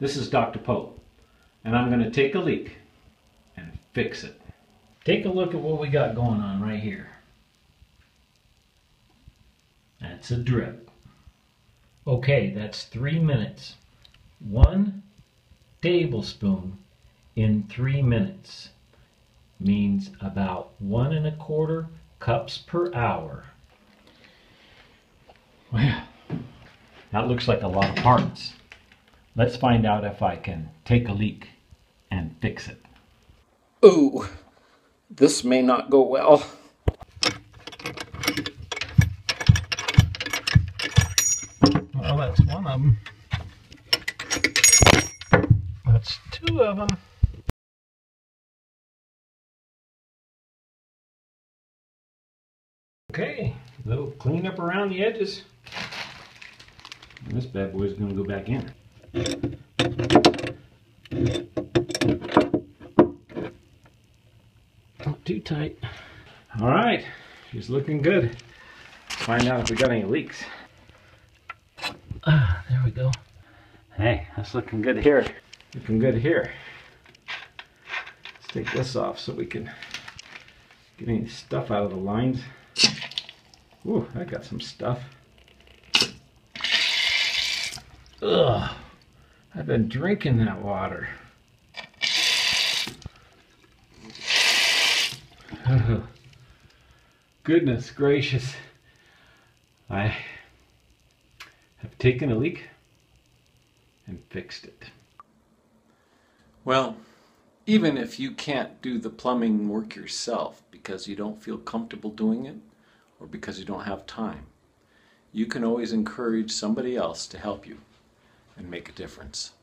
This is Dr. Poe, and I'm going to take a leak and fix it. Take a look at what we got going on right here. That's a drip. Okay, that's 3 minutes. 1 tablespoon in 3 minutes means about 1 1/4 cups per hour. Well, that looks like a lot of parts. Let's find out if I can take a leak and fix it. Ooh, this may not go well. Well, that's one of them. That's two of them. Okay, a little cleanup around the edges. And this bad boy's gonna go back in. Not too tight. All right, she's looking good. Let's find out if we got any leaks. There we go. Hey, that's looking good here. Looking good here. Let's take this off so we can get any stuff out of the lines. Ooh, I got some stuff. Ugh. I've been drinking that water. Oh, goodness gracious. I have taken a leak and fixed it. Well, even if you can't do the plumbing work yourself because you don't feel comfortable doing it or because you don't have time, you can always encourage somebody else to help you and make a difference.